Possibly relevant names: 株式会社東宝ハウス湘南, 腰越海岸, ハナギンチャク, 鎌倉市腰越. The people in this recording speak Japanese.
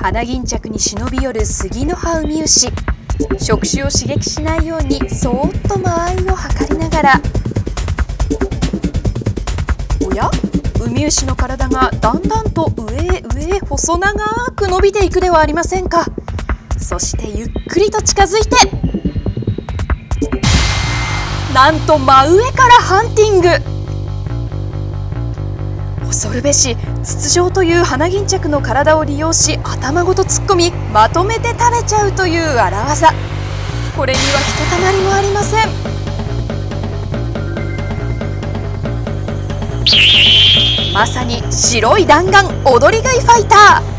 花銀着に忍び寄る杉の葉ウミウシ。触手を刺激しないようにそーっと間合いを測りながら、おや、ウミウシの体がだんだんと上へ上へ細長く伸びていくではありませんか。そしてゆっくりと近づいて、なんと真上からハンティング。恐るべし筒状という花銀着の体を利用し、頭ごと突っ込みまとめて食べちゃうという荒技。これにはひとたまりもありません。まさに白い弾丸踊り食いファイター。